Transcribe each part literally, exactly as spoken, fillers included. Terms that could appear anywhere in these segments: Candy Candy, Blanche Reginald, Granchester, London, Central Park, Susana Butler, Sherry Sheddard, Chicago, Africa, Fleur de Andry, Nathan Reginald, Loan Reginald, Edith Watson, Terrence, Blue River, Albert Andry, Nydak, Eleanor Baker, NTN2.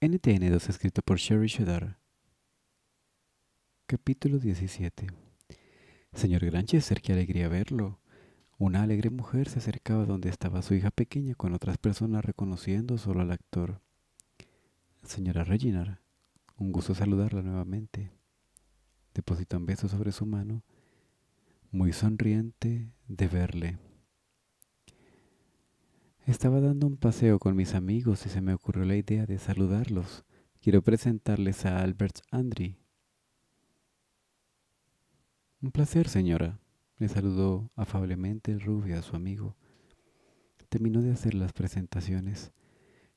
N T N dos escrito por Sherry Sheddard. Capítulo diecisiete. Señor Granchester, qué alegría verlo. Una alegre mujer se acercaba donde estaba su hija pequeña con otras personas, reconociendo solo al actor. Señora Reginald, un gusto saludarla nuevamente. Depositó un beso sobre su mano, muy sonriente de verle. Estaba dando un paseo con mis amigos y se me ocurrió la idea de saludarlos. Quiero presentarles a Albert Andry. Un placer, señora, le saludó afablemente el rubio a su amigo. Terminó de hacer las presentaciones.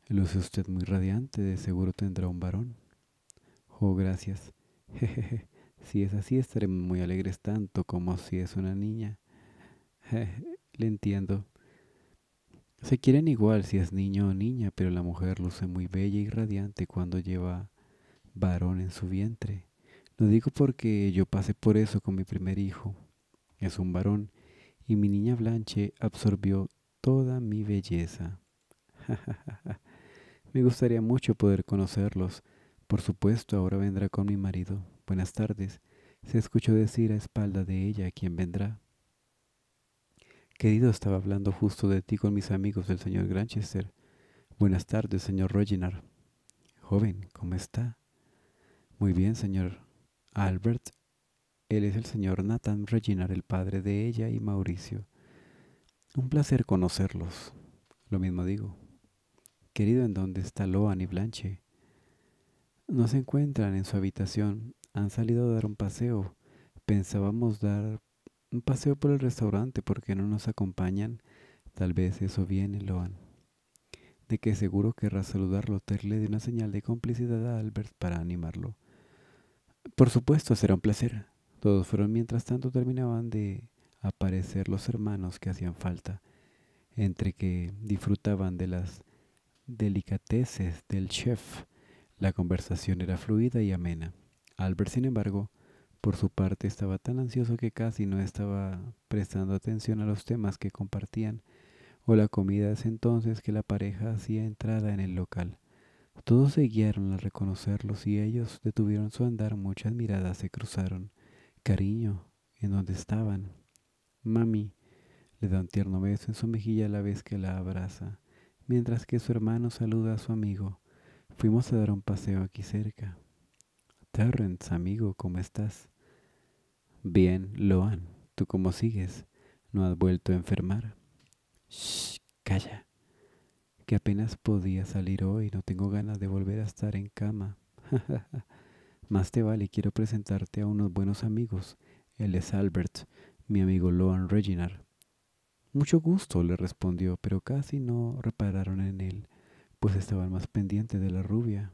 Luce usted muy radiante, de seguro tendrá un varón. Oh, gracias. Jejeje. Si es así, estaremos muy alegres, tanto como si es una niña. Jeje. Le entiendo. Se quieren igual si es niño o niña, pero la mujer luce muy bella y radiante cuando lleva varón en su vientre. Lo digo porque yo pasé por eso con mi primer hijo. Es un varón y mi niña Blanche absorbió toda mi belleza. Me gustaría mucho poder conocerlos. Por supuesto, ahora vendrá con mi marido. Buenas tardes. Se escuchó decir a espalda de ella quién vendrá. Querido, estaba hablando justo de ti con mis amigos del señor Granchester. Buenas tardes, señor Reginald. Joven, ¿cómo está? Muy bien, señor Albert. Él es el señor Nathan Reginald, el padre de ella y Mauricio. Un placer conocerlos. Lo mismo digo. Querido, ¿en dónde está Loan y Blanche? No se encuentran en su habitación. Han salido a dar un paseo. Pensábamos dar un paseo por el restaurante, porque no nos acompañan. Tal vez eso viene, Loan. De que seguro querrá saludarlo. Ter le dio una señal de complicidad a Albert para animarlo. Por supuesto, será un placer. Todos fueron. Mientras tanto terminaban de aparecer los hermanos que hacían falta, entre que disfrutaban de las delicateces del chef. La conversación era fluida y amena. Albert, sin embargo, por su parte, estaba tan ansioso que casi no estaba prestando atención a los temas que compartían o la comida. Es entonces que la pareja hacía entrada en el local. Todos se guiaron al reconocerlos y ellos detuvieron su andar. Muchas miradas se cruzaron. Cariño, ¿en dónde estaban? Mami, le da un tierno beso en su mejilla a la vez que la abraza, mientras que su hermano saluda a su amigo. Fuimos a dar un paseo aquí cerca. Terrence, amigo, ¿cómo estás? Bien, Loan, ¿tú cómo sigues? ¿No has vuelto a enfermar? Shh, calla, que apenas podía salir hoy, no tengo ganas de volver a estar en cama. Más te vale, quiero presentarte a unos buenos amigos. Él es Albert, mi amigo Loan Reginald. Mucho gusto, le respondió, pero casi no repararon en él, pues estaban más pendientes de la rubia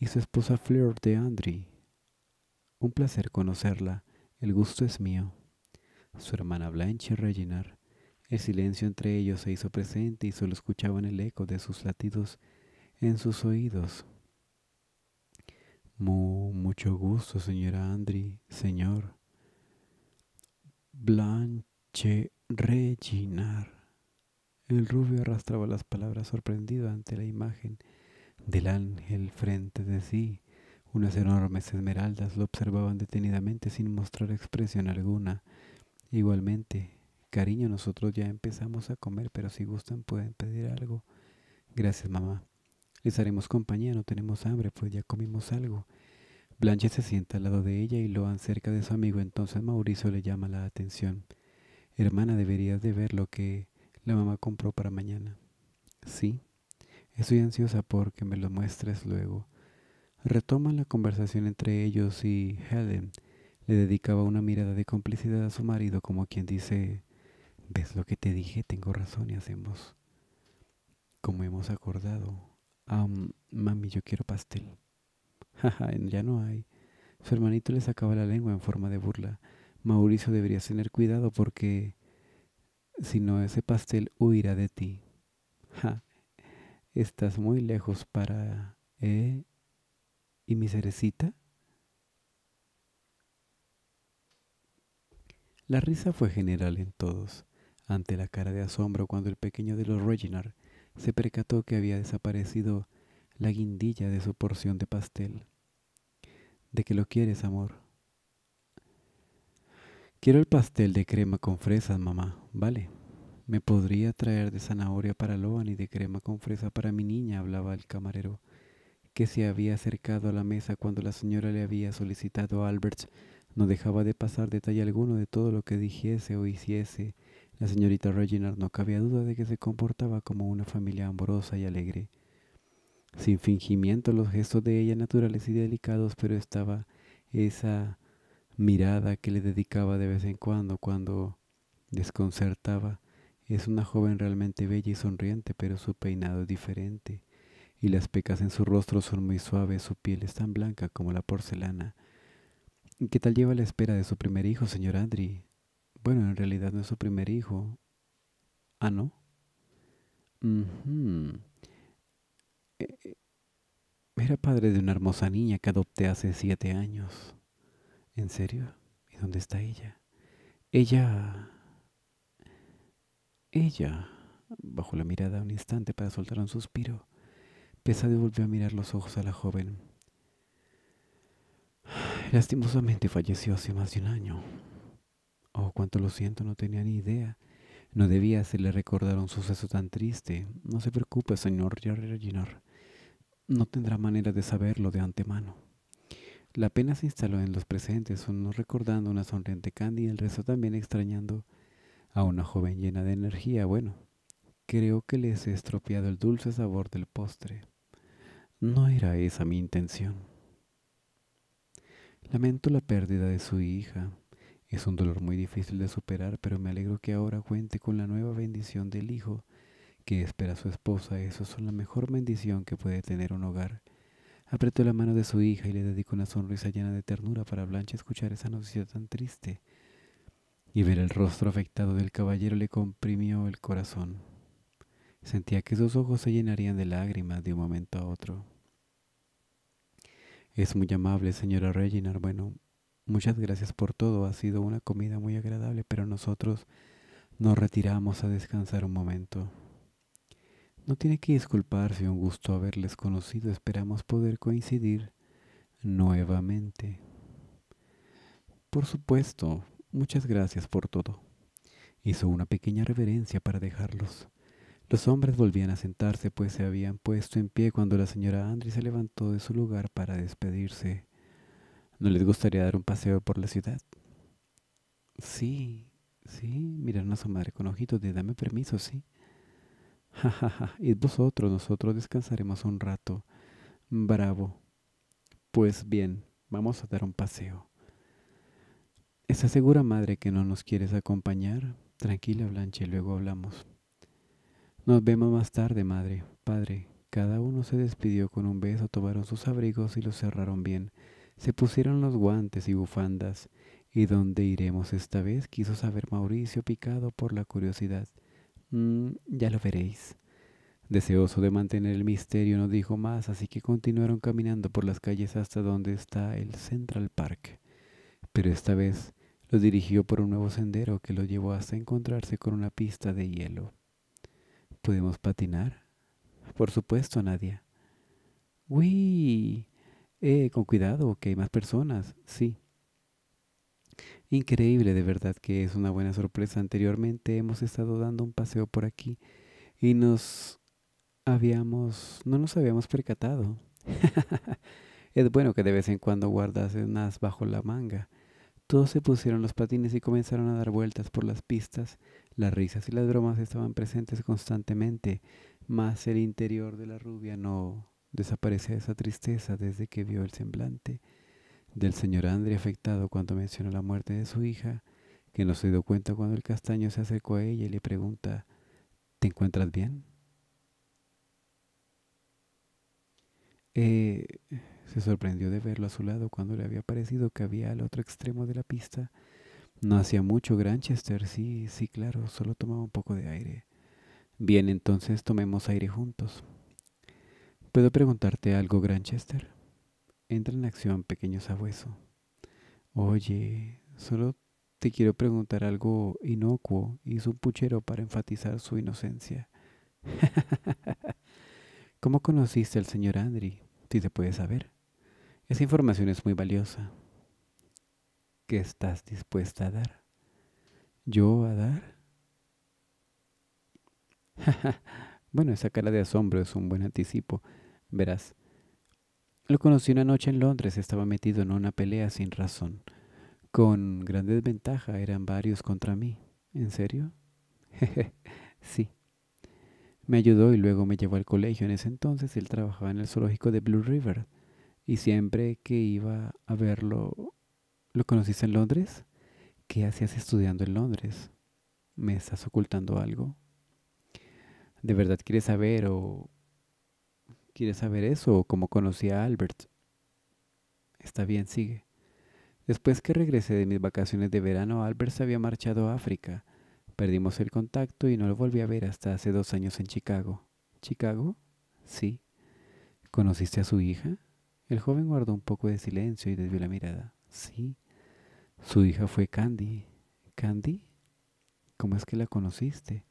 y su esposa Fleur de Andry. Un placer conocerla, el gusto es mío. Su hermana Blanche Reginald. El silencio entre ellos se hizo presente y solo escuchaban el eco de sus latidos en sus oídos. Mu, mucho gusto, señora Andry, señor Blanche Reginald. El rubio arrastraba las palabras sorprendido ante la imagen del ángel frente de sí. Unas enormes esmeraldas lo observaban detenidamente sin mostrar expresión alguna. Igualmente, cariño, nosotros ya empezamos a comer, pero si gustan pueden pedir algo. Gracias, mamá. Les haremos compañía, no tenemos hambre, pues ya comimos algo. Blanche se sienta al lado de ella y Loan cerca de su amigo. Entonces Mauricio le llama la atención. Hermana, deberías de ver lo que la mamá compró para mañana. Sí, estoy ansiosa porque me lo muestres luego. Retoman la conversación entre ellos y Helen le dedicaba una mirada de complicidad a su marido, como quien dice: ¿ves lo que te dije? Tengo razón y hacemos como hemos acordado. Um, mami, yo quiero pastel. Jaja, ya no hay. Su hermanito le sacaba la lengua en forma de burla. Mauricio, deberías tener cuidado porque si no ese pastel huirá de ti. Ja, estás muy lejos para... ¿Eh? ¿Y mi cerecita? La risa fue general en todos, ante la cara de asombro cuando el pequeño de los Reginald se percató que había desaparecido la guindilla de su porción de pastel. ¿De qué lo quieres, amor? Quiero el pastel de crema con fresas, mamá, ¿vale? ¿Me podría traer de zanahoria para Loan y de crema con fresa para mi niña?, hablaba el camarero, que se había acercado a la mesa cuando la señora le había solicitado a Alberts. No dejaba de pasar detalle alguno de todo lo que dijese o hiciese. La señorita Reginald no cabía duda de que se comportaba como una familia amorosa y alegre. Sin fingimiento, los gestos de ella naturales y delicados, pero estaba esa mirada que le dedicaba de vez en cuando, cuando desconcertaba. Es una joven realmente bella y sonriente, pero su peinado es diferente, y las pecas en su rostro son muy suaves, su piel es tan blanca como la porcelana. ¿Qué tal lleva la espera de su primer hijo, señor Andry? Bueno, en realidad no es su primer hijo. ¿Ah, no? Uh-huh. eh, era padre de una hermosa niña que adopté hace siete años. ¿En serio? ¿Y dónde está ella? Ella... Ella... Bajó la mirada un instante para soltar un suspiro. Pesade volvió a mirar los ojos a la joven. Lastimosamente falleció hace más de un año. Oh, cuánto lo siento, no tenía ni idea. No debía hacerle recordar un suceso tan triste. No se preocupe, señor Reginald. No tendrá manera de saberlo de antemano. La pena se instaló en los presentes, uno recordando una sonriente Candy y el resto también extrañando a una joven llena de energía. Bueno, creo que les he estropeado el dulce sabor del postre. No era esa mi intención. Lamento la pérdida de su hija. Es un dolor muy difícil de superar, pero me alegro que ahora cuente con la nueva bendición del hijo que espera su esposa. Eso es la mejor bendición que puede tener un hogar. Apretó la mano de su hija y le dedicó una sonrisa llena de ternura para Blanche. Escuchar esa noticia tan triste y ver el rostro afectado del caballero le comprimió el corazón. Sentía que sus ojos se llenarían de lágrimas de un momento a otro. Es muy amable, señora Reginald. Bueno, muchas gracias por todo. Ha sido una comida muy agradable, pero nosotros nos retiramos a descansar un momento. No tiene que disculparse, un gusto haberles conocido. Esperamos poder coincidir nuevamente. Por supuesto, muchas gracias por todo. Hizo una pequeña reverencia para dejarlos. Los hombres volvían a sentarse, pues se habían puesto en pie cuando la señora Andry se levantó de su lugar para despedirse. ¿No les gustaría dar un paseo por la ciudad? Sí, sí, miraron a su madre con ojitos de dame permiso, sí. Ja, ja, ja, y vosotros, nosotros descansaremos un rato. Bravo. Pues bien, vamos a dar un paseo. ¿Estás segura, madre, que no nos quieres acompañar? Tranquila, Blanche, luego hablamos. Nos vemos más tarde, madre, padre. Cada uno se despidió con un beso, tomaron sus abrigos y los cerraron bien. Se pusieron los guantes y bufandas. ¿Y dónde iremos esta vez?, quiso saber Mauricio, picado por la curiosidad. Mm, ya lo veréis. Deseoso de mantener el misterio, no dijo más, así que continuaron caminando por las calles hasta donde está el Central Park. Pero esta vez los dirigió por un nuevo sendero que los llevó hasta encontrarse con una pista de hielo. ¿Podemos patinar? Por supuesto, Nadia. ¡Uy! Eh, con cuidado, que hay más personas. Sí. Increíble, de verdad que es una buena sorpresa. Anteriormente hemos estado dando un paseo por aquí y nos habíamos... no nos habíamos percatado. Es bueno que de vez en cuando guardas el as bajo la manga. Todos se pusieron los patines y comenzaron a dar vueltas por las pistas. Las risas y las bromas estaban presentes constantemente, mas el interior de la rubia no desaparecía esa tristeza desde que vio el semblante del señor Andry afectado cuando mencionó la muerte de su hija, que no se dio cuenta cuando el castaño se acercó a ella y le pregunta, ¿te encuentras bien? Eh, se sorprendió de verlo a su lado cuando le había parecido que había al otro extremo de la pista. No hacía mucho, Grantchester, sí, sí, claro, solo tomaba un poco de aire. Bien, entonces tomemos aire juntos. ¿Puedo preguntarte algo, Grantchester? Entra en acción, pequeño sabueso. Oye, solo te quiero preguntar algo inocuo, hizo un puchero para enfatizar su inocencia. ¿Cómo conociste al señor Andri, si se puede saber? Esa información es muy valiosa. ¿Qué estás dispuesta a dar? ¿Yo a dar? Bueno, esa cara de asombro es un buen anticipo. Verás, lo conocí una noche en Londres. Estaba metido en una pelea sin razón. Con gran desventaja, eran varios contra mí. ¿En serio? Jeje, sí. Me ayudó y luego me llevó al colegio. En ese entonces él trabajaba en el zoológico de Blue River. Y siempre que iba a verlo... ¿Lo conociste en Londres? ¿Qué hacías estudiando en Londres? ¿Me estás ocultando algo? ¿De verdad quieres saber o... ¿Quieres saber eso o cómo conocí a Albert? Está bien, sigue. Después que regresé de mis vacaciones de verano, Albert se había marchado a África. Perdimos el contacto y no lo volví a ver hasta hace dos años en Chicago. ¿Chicago? Sí. ¿Conociste a su hija? El joven guardó un poco de silencio y desvió la mirada. Sí. Su hija fue Candy. ¿Candy? ¿Cómo es que la conociste?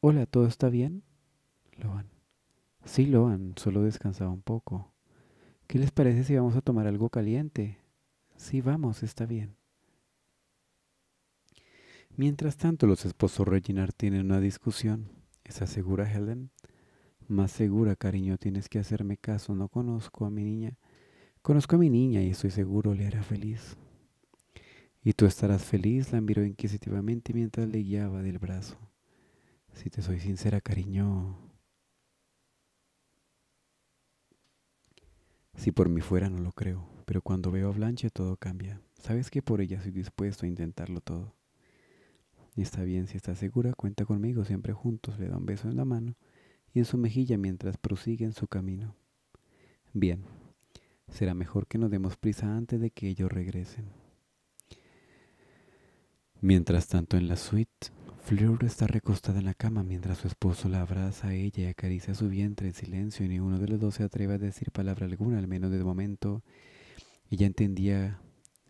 Hola, ¿todo está bien? Loan. Sí, Loan, solo descansaba un poco. ¿Qué les parece si vamos a tomar algo caliente? Sí, vamos, está bien. Mientras tanto, los esposos Reginald tienen una discusión. ¿Estás segura, Helen? Más segura, cariño. Tienes que hacerme caso. No conozco a mi niña. Conozco a mi niña y estoy seguro le hará feliz. ¿Y tú estarás feliz? La miró inquisitivamente mientras le guiaba del brazo. Si te soy sincera, cariño. Si por mí fuera, no lo creo. Pero cuando veo a Blanche, todo cambia. Sabes que por ella estoy dispuesto a intentarlo todo. Está bien, si está segura, cuenta conmigo, siempre juntos. Le da un beso en la mano y en su mejilla mientras prosiguen su camino. Bien, será mejor que nos demos prisa antes de que ellos regresen. Mientras tanto, en la suite, Fleur está recostada en la cama mientras su esposo la abraza a ella y acaricia su vientre en silencio y ninguno de los dos se atreve a decir palabra alguna, al menos de momento. Ella entendía,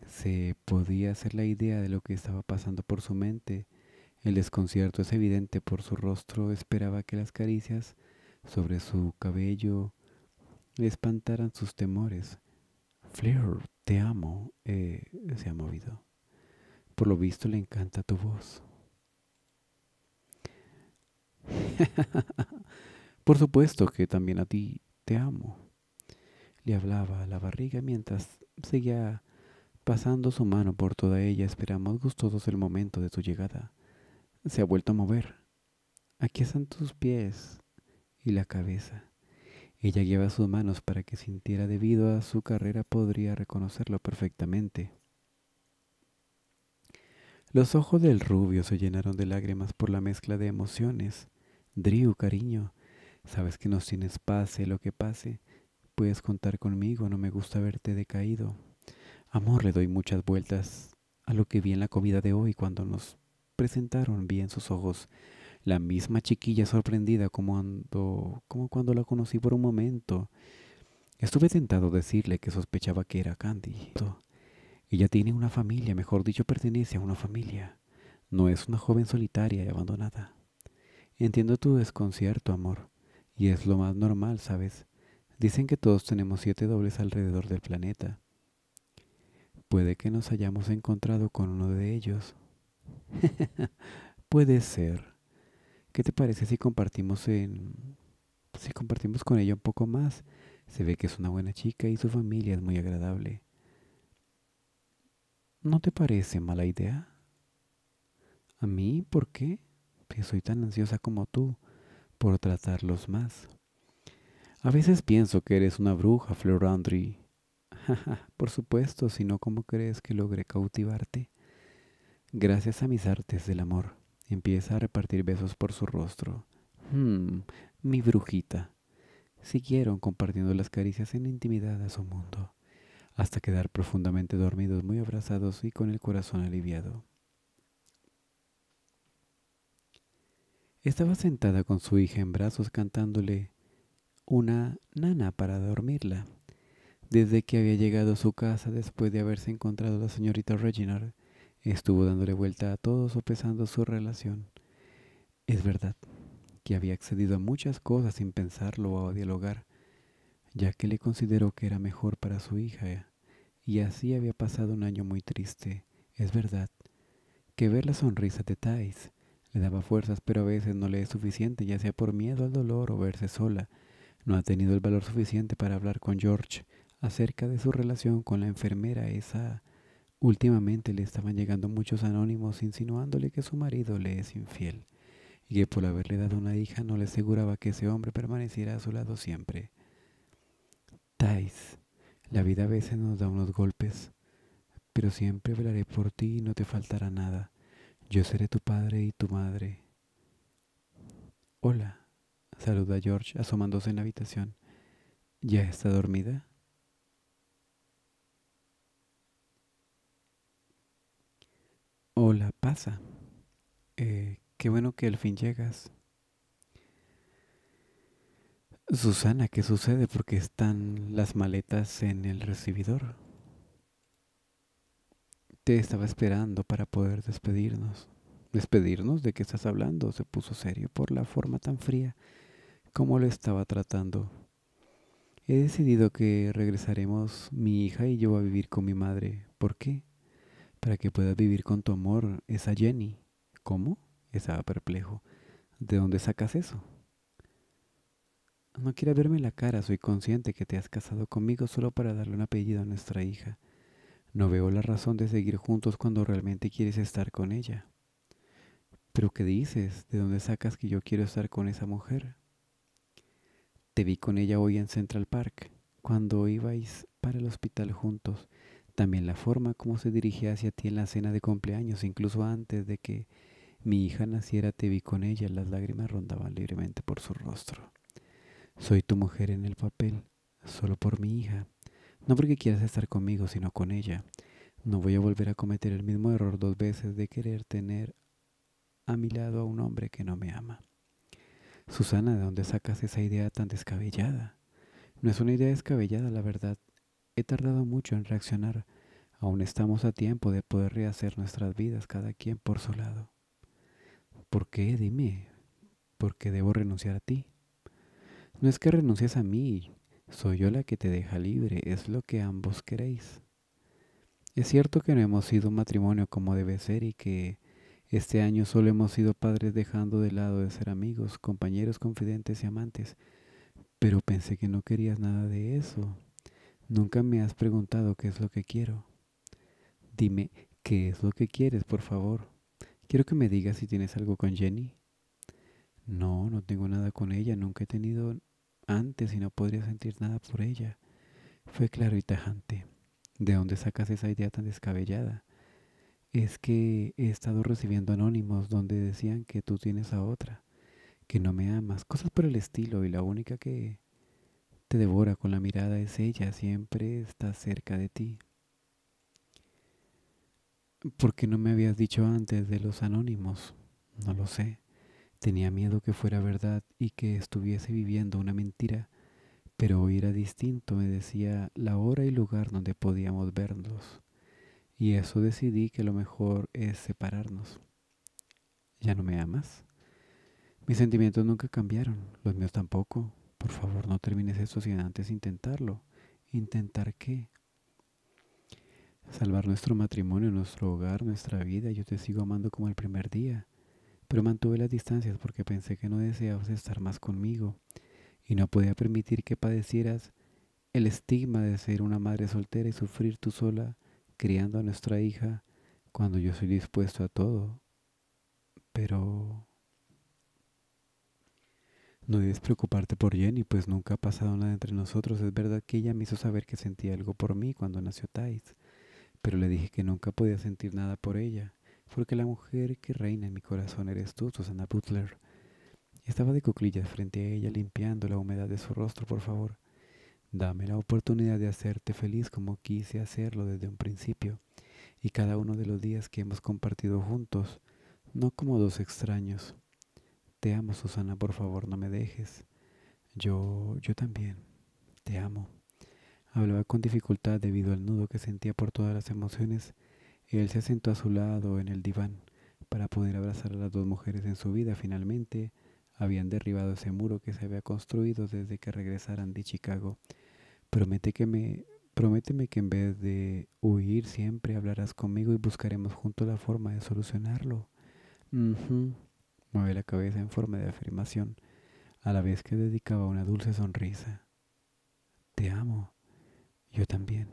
se podía hacer la idea de lo que estaba pasando por su mente. El desconcierto es evidente por su rostro. Esperaba que las caricias sobre su cabello le espantaran sus temores. Fleur, te amo. Eh, se ha movido. Por lo visto le encanta tu voz. Por supuesto que también a ti te amo. Le hablaba a la barriga mientras seguía pasando su mano por toda ella. Esperamos gustosos el momento de tu llegada. Se ha vuelto a mover. Aquí están tus pies y la cabeza. Ella guiaba sus manos para que sintiera, debido a su carrera podría reconocerlo perfectamente. Los ojos del rubio se llenaron de lágrimas por la mezcla de emociones. Drew, cariño, sabes que nos tienes, pase lo que pase. Puedes contar conmigo, no me gusta verte decaído. Amor, le doy muchas vueltas a lo que vi en la comida de hoy cuando nos... presentaron, vi en sus ojos la misma chiquilla sorprendida como cuando, como cuando la conocí por un momento. Estuve tentado a decirle que sospechaba que era Candy. Ella tiene una familia, mejor dicho, pertenece a una familia. No es una joven solitaria y abandonada. Entiendo tu desconcierto, amor, y es lo más normal, ¿sabes? Dicen que todos tenemos siete dobles alrededor del planeta. Puede que nos hayamos encontrado con uno de ellos. Puede ser. ¿Qué te parece si compartimos en... si compartimos con ella un poco más? Se ve que es una buena chica y su familia es muy agradable. ¿No te parece mala idea? ¿A mí? ¿Por qué? Que soy tan ansiosa como tú por tratarlos más. A veces pienso que eres una bruja, Fleur Andri. Por supuesto, si no, ¿cómo crees que logré cautivarte? Gracias a mis artes del amor. Empieza a repartir besos por su rostro. Hmm, mi brujita. Siguieron compartiendo las caricias en intimidad a su mundo, hasta quedar profundamente dormidos, muy abrazados y con el corazón aliviado. Estaba sentada con su hija en brazos cantándole una nana para dormirla. Desde que había llegado a su casa después de haberse encontrado la señorita Reginald, estuvo dándole vuelta a todo, sopesando su relación. Es verdad, que había accedido a muchas cosas sin pensarlo o dialogar, ya que le consideró que era mejor para su hija, y así había pasado un año muy triste. Es verdad que ver la sonrisa de Thais le daba fuerzas, pero a veces no le es suficiente, ya sea por miedo al dolor o verse sola. No ha tenido el valor suficiente para hablar con George acerca de su relación con la enfermera esa. Últimamente le estaban llegando muchos anónimos insinuándole que su marido le es infiel, y que por haberle dado una hija no le aseguraba que ese hombre permaneciera a su lado siempre. Thais, la vida a veces nos da unos golpes, pero siempre velaré por ti y no te faltará nada. Yo seré tu padre y tu madre. Hola, saluda a George asomándose en la habitación. ¿Ya está dormida? Hola, pasa. Eh, qué bueno que al fin llegas. Susana, ¿qué sucede? ¿Por qué están las maletas en el recibidor? Te estaba esperando para poder despedirnos. ¿Despedirnos? ¿De qué estás hablando? Se puso serio por la forma tan fría como lo estaba tratando. He decidido que regresaremos mi hija y yo a vivir con mi madre. ¿Por qué? Para que puedas vivir con tu amor, esa Jenny. ¿Cómo? Estaba perplejo. ¿De dónde sacas eso? No quieras verme la cara, soy consciente que te has casado conmigo solo para darle un apellido a nuestra hija. No veo la razón de seguir juntos cuando realmente quieres estar con ella. ¿Pero qué dices? ¿De dónde sacas que yo quiero estar con esa mujer? Te vi con ella hoy en Central Park, cuando ibais para el hospital juntos. También la forma como se dirigía hacia ti en la cena de cumpleaños, incluso antes de que mi hija naciera te vi con ella, las lágrimas rondaban libremente por su rostro. Soy tu mujer en el papel, solo por mi hija, no porque quieras estar conmigo, sino con ella. No voy a volver a cometer el mismo error dos veces de querer tener a mi lado a un hombre que no me ama. Susana, ¿de dónde sacas esa idea tan descabellada? No es una idea descabellada, la verdad. He tardado mucho en reaccionar. Aún estamos a tiempo de poder rehacer nuestras vidas, cada quien por su lado. ¿Por qué? Dime. ¿Por qué debo renunciar a ti? No es que renuncies a mí. Soy yo la que te deja libre. Es lo que ambos queréis. Es cierto que no hemos sido un matrimonio como debe ser y que este año solo hemos sido padres dejando de lado de ser amigos, compañeros, confidentes y amantes. Pero pensé que no querías nada de eso. Nunca me has preguntado qué es lo que quiero. Dime, ¿qué es lo que quieres, por favor? Quiero que me digas si tienes algo con Jenny. No, no tengo nada con ella. Nunca he tenido antes y no podría sentir nada por ella. Fue claro y tajante. ¿De dónde sacas esa idea tan descabellada? Es que he estado recibiendo anónimos donde decían que tú tienes a otra, que no me amas, cosas por el estilo, y la única que te devora con la mirada es ella, siempre está cerca de ti. ¿Por qué no me habías dicho antes de los anónimos? No lo sé. Tenía miedo que fuera verdad y que estuviese viviendo una mentira, pero hoy era distinto, me decía la hora y lugar donde podíamos vernos, y eso decidí que lo mejor es separarnos. ¿Ya no me amas? Mis sentimientos nunca cambiaron, los míos tampoco. Por favor, no termines esto sin antes intentarlo. ¿Intentar qué? Salvar nuestro matrimonio, nuestro hogar, nuestra vida. Yo te sigo amando como el primer día. Pero mantuve las distancias porque pensé que no deseabas estar más conmigo. Y no podía permitir que padecieras el estigma de ser una madre soltera y sufrir tú sola, criando a nuestra hija, cuando yo soy dispuesto a todo. Pero no debes preocuparte por Jenny, pues nunca ha pasado nada entre nosotros. Es verdad que ella me hizo saber que sentía algo por mí cuando nació Thais, pero le dije que nunca podía sentir nada por ella, porque la mujer que reina en mi corazón eres tú, Susana Butler. Estaba de cuclillas frente a ella, limpiando la humedad de su rostro. Por favor, dame la oportunidad de hacerte feliz como quise hacerlo desde un principio, y cada uno de los días que hemos compartido juntos, no como dos extraños. Te amo, Susana, por favor, no me dejes. Yo, yo también. Te amo. Hablaba con dificultad debido al nudo que sentía por todas las emociones. Él se sentó a su lado en el diván para poder abrazar a las dos mujeres en su vida. Finalmente, habían derribado ese muro que se había construido desde que regresaran de Chicago. Promete que me, prométeme que en vez de huir siempre hablarás conmigo y buscaremos juntos la forma de solucionarlo. Uh-huh. Mueve la cabeza en forma de afirmación, a la vez que dedicaba una dulce sonrisa. Te amo. Yo también.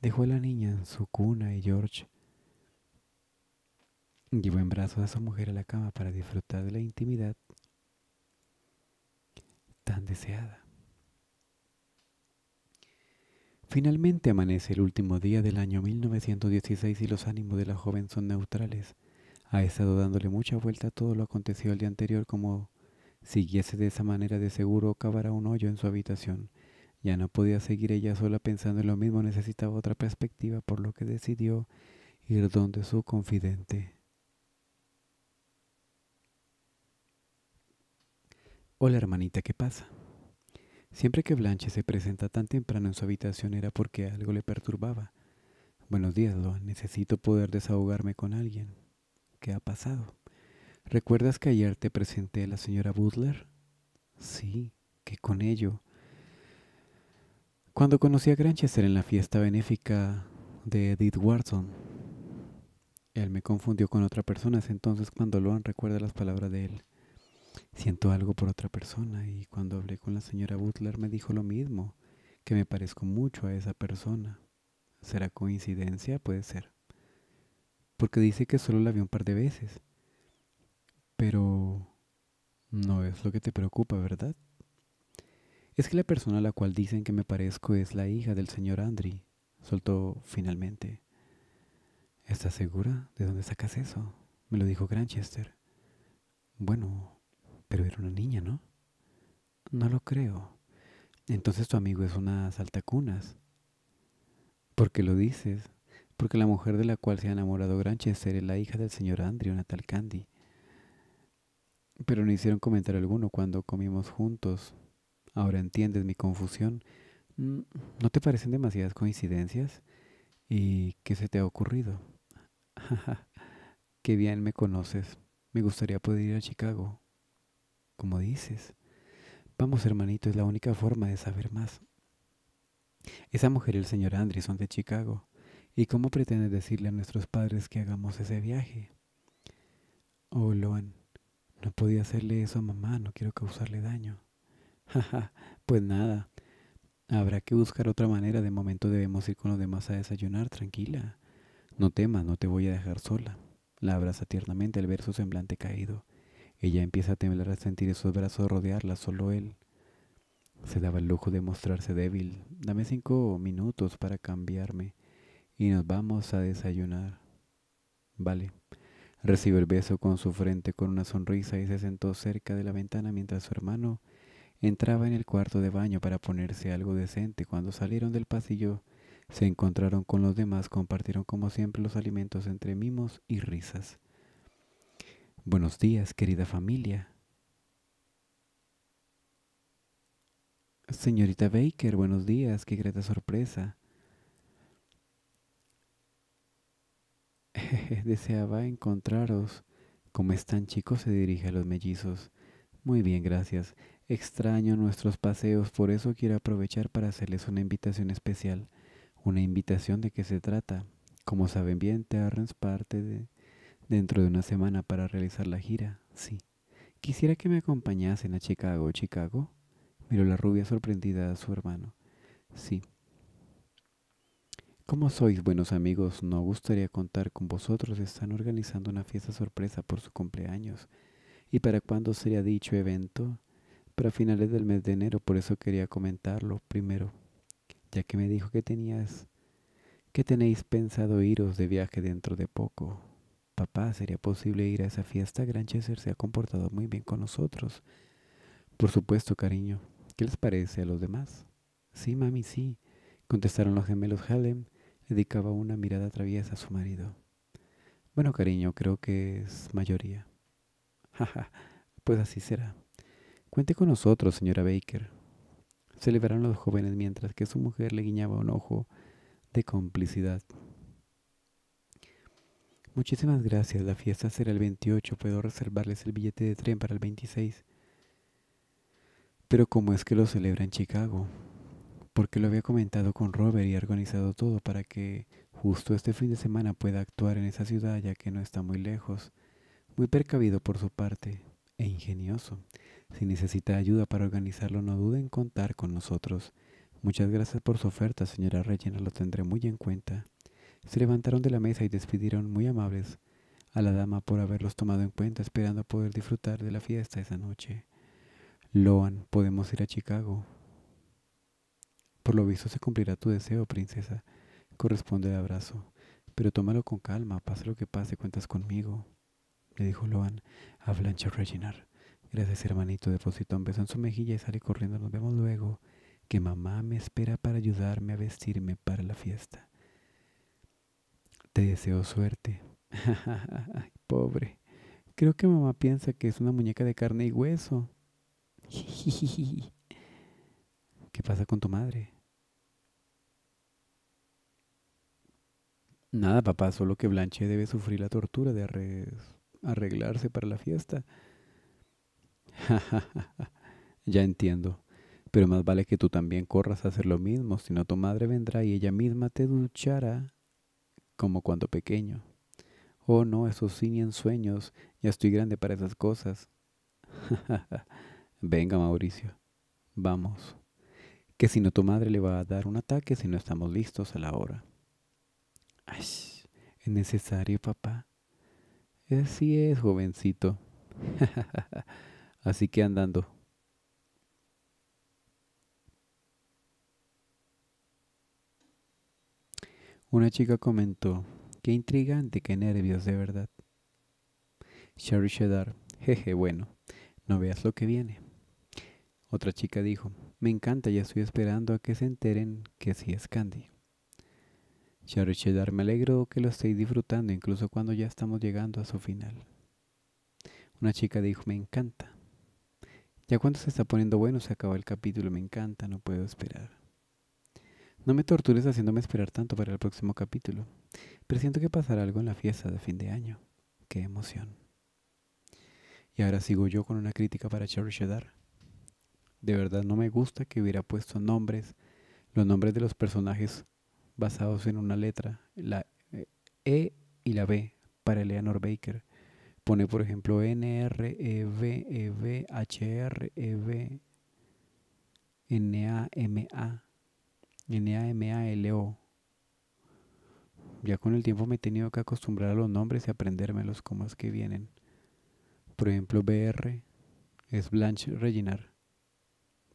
Dejó a la niña en su cuna y George llevó en brazos a su mujer a la cama para disfrutar de la intimidad tan deseada. Finalmente amanece el último día del año mil novecientos dieciséis y los ánimos de la joven son neutrales. Ha estado dándole mucha vuelta a todo lo acontecido el día anterior, como siguiese de esa manera de seguro cavará un hoyo en su habitación. Ya no podía seguir ella sola pensando en lo mismo, necesitaba otra perspectiva, por lo que decidió ir donde su confidente. Hola, hermanita, ¿qué pasa? Siempre que Blanche se presenta tan temprano en su habitación era porque algo le perturbaba. Buenos días, Loan. Necesito poder desahogarme con alguien. ¿Qué ha pasado? ¿Recuerdas que ayer te presenté a la señora Butler? Sí, ¿qué con ello? Cuando conocí a Granchester en la fiesta benéfica de Edith Watson. Él me confundió con otra persona. Es entonces cuando Loan recuerda las palabras de él. Siento algo por otra persona, y cuando hablé con la señora Butler me dijo lo mismo, que me parezco mucho a esa persona. ¿Será coincidencia? Puede ser. Porque dice que solo la vi un par de veces. Pero no es lo que te preocupa, ¿verdad? Es que la persona a la cual dicen que me parezco es la hija del señor Andrew, soltó finalmente. ¿Estás segura? ¿De dónde sacas eso? Me lo dijo Granchester. Bueno, pero era una niña, ¿no? No lo creo. Entonces tu amigo es una saltacunas. ¿Por qué lo dices? Porque la mujer de la cual se ha enamorado Granchester es la hija del señor Andrew, una tal Candy. Pero no hicieron comentario alguno cuando comimos juntos. Ahora entiendes mi confusión. ¿No te parecen demasiadas coincidencias? ¿Y qué se te ha ocurrido? Qué bien me conoces. Me gustaría poder ir a Chicago. Como dices. Vamos, hermanito, es la única forma de saber más. Esa mujer y el señor Andrew son de Chicago. ¿Y cómo pretendes decirle a nuestros padres que hagamos ese viaje? Oh, Loan, no podía hacerle eso a mamá, no quiero causarle daño. Jaja, pues nada. Habrá que buscar otra manera. De momento debemos ir con los demás a desayunar, tranquila. No temas, no te voy a dejar sola. La abraza tiernamente al ver su semblante caído. Ella empieza a temblar al sentir esos brazos rodearla, solo él. Se daba el lujo de mostrarse débil. Dame cinco minutos para cambiarme y nos vamos a desayunar. Vale. Recibió el beso con su frente con una sonrisa y se sentó cerca de la ventana mientras su hermano entraba en el cuarto de baño para ponerse algo decente. Cuando salieron del pasillo, se encontraron con los demás, compartieron como siempre los alimentos entre mimos y risas. Buenos días, querida familia. Señorita Baker, buenos días, qué grata sorpresa. Deseaba encontraros. ¿Cómo están, chicos? Se dirige a los mellizos. Muy bien, gracias. Extraño nuestros paseos, por eso quiero aprovechar para hacerles una invitación especial. ¿Una invitación de qué se trata? Como saben bien, Terrence parte de, dentro de una semana para realizar la gira. Sí. Quisiera que me acompañasen a Chicago. ¿Chicago? Miró la rubia sorprendida a su hermano. Sí. Como sois buenos amigos, nos gustaría contar con vosotros. Están organizando una fiesta sorpresa por su cumpleaños. ¿Y para cuándo sería dicho evento? Para finales del mes de enero, por eso quería comentarlo primero. Ya que me dijo que tenías, que tenéis pensado iros de viaje dentro de poco. Papá, ¿sería posible ir a esa fiesta? Granchester se ha comportado muy bien con nosotros. Por supuesto, cariño. ¿Qué les parece a los demás? Sí, mami, sí, contestaron los gemelos. Halem dedicaba una mirada traviesa a su marido. Bueno, cariño, creo que es mayoría. Jaja, pues así será. Cuente con nosotros, señora Baker. Celebraron los jóvenes mientras que su mujer le guiñaba un ojo de complicidad. Muchísimas gracias, la fiesta será el veintiocho, puedo reservarles el billete de tren para el veintiséis. Pero ¿cómo es que lo celebra en Chicago? Porque lo había comentado con Robert y ha organizado todo para que justo este fin de semana pueda actuar en esa ciudad, ya que no está muy lejos. Muy precavido por su parte e ingenioso. Si necesita ayuda para organizarlo, no dude en contar con nosotros. Muchas gracias por su oferta, señora Regina, lo tendré muy en cuenta. Se levantaron de la mesa y despidieron muy amables a la dama por haberlos tomado en cuenta, esperando poder disfrutar de la fiesta esa noche. Loan, podemos ir a Chicago. Por lo visto se cumplirá tu deseo, princesa, corresponde el abrazo, pero tómalo con calma, pase lo que pase, cuentas conmigo, le dijo Loan a Blanche Reginald. Gracias, hermanito, depositó un beso en su mejilla y sale corriendo. Nos vemos luego, que mamá me espera para ayudarme a vestirme para la fiesta. Te deseo suerte. Ay, pobre. Creo que mamá piensa que es una muñeca de carne y hueso. ¿Qué pasa con tu madre? Nada, papá, solo que Blanche debe sufrir la tortura de arreglarse para la fiesta. Ya entiendo. Pero más vale que tú también corras a hacer lo mismo, si no tu madre vendrá y ella misma te duchará como cuando pequeño. Oh no, esos sí ni en sueños, ya estoy grande para esas cosas. Venga, Mauricio, vamos. Que si no tu madre le va a dar un ataque si no estamos listos a la hora. Ay, es necesario, papá. Así es, jovencito. Así que andando. Una chica comentó, qué intrigante, qué nervios, de verdad. Sherry Sheddard, jeje, bueno, no veas lo que viene. Otra chica dijo, me encanta, ya estoy esperando a que se enteren que sí es Candy. Sherry Sheddard, me alegro que lo estéis disfrutando, incluso cuando ya estamos llegando a su final. Una chica dijo, me encanta. Ya cuando se está poniendo bueno, se acabó el capítulo, me encanta, no puedo esperar. No me tortures haciéndome esperar tanto para el próximo capítulo. Presiento que pasará algo en la fiesta de fin de año. ¡Qué emoción! Y ahora sigo yo con una crítica para Sherry Sheddard. De verdad no me gusta que hubiera puesto nombres, los nombres de los personajes basados en una letra, la E y la B, para Eleanor Baker. Pone, por ejemplo, N, R, E, V, E, V, H, R, E, V, N, A, M, A. N A M A L O. Ya con el tiempo me he tenido que acostumbrar a los nombres y aprendérmelos como es que vienen. Por ejemplo, B R es Blanche Reginald,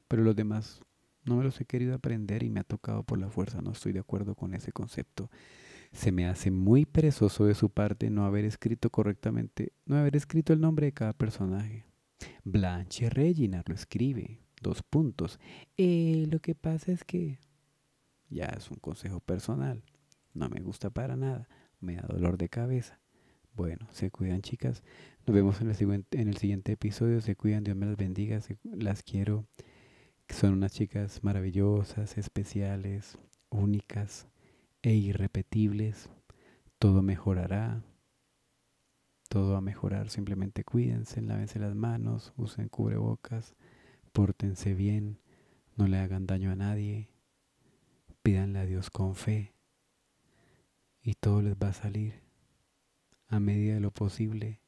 pero los demás no me los he querido aprender y me ha tocado por la fuerza. No estoy de acuerdo con ese concepto. Se me hace muy perezoso de su parte no haber escrito correctamente, no haber escrito el nombre de cada personaje. Blanche Reginald lo escribe, dos puntos. Eh, lo que pasa es que... Ya es un consejo personal. No me gusta para nada. Me da dolor de cabeza. Bueno, se cuidan, chicas. Nos vemos en el siguiente, en el siguiente episodio. Se cuidan. Dios me las bendiga. Se, las quiero. Son unas chicas maravillosas, especiales, únicas e irrepetibles. Todo mejorará. Todo va a mejorar. Simplemente cuídense, lávense las manos, usen cubrebocas, pórtense bien, no le hagan daño a nadie. Pídanle a Dios con fe y todo les va a salir a medida de lo posible.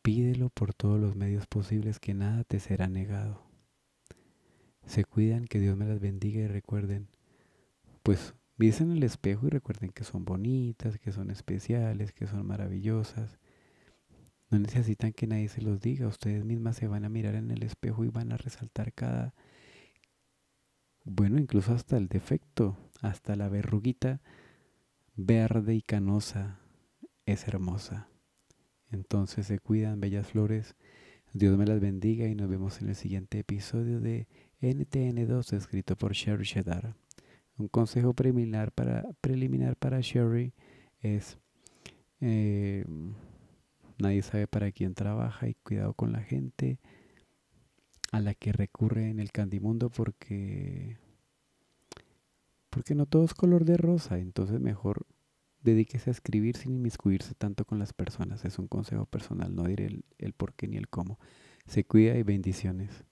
Pídelo por todos los medios posibles, que nada te será negado. Se cuidan, que Dios me las bendiga y recuerden, pues viesen el espejo y recuerden que son bonitas, que son especiales, que son maravillosas. No necesitan que nadie se los diga, ustedes mismas se van a mirar en el espejo y van a resaltar cada... Bueno, incluso hasta el defecto, hasta la verruguita verde y canosa es hermosa. Entonces se cuidan, bellas flores. Dios me las bendiga y nos vemos en el siguiente episodio de N T N dos, escrito por Sherry Sheddard. Un consejo preliminar para, preliminar para Sherry es, eh, nadie sabe para quién trabaja y cuidado con la gente a la que recurre en el candimundo, porque porque no todo es color de rosa. Entonces mejor Dedíquese a escribir sin inmiscuirse tanto con las personas. Es un consejo personal, no diré el, el por qué ni el cómo. Se cuida y bendiciones.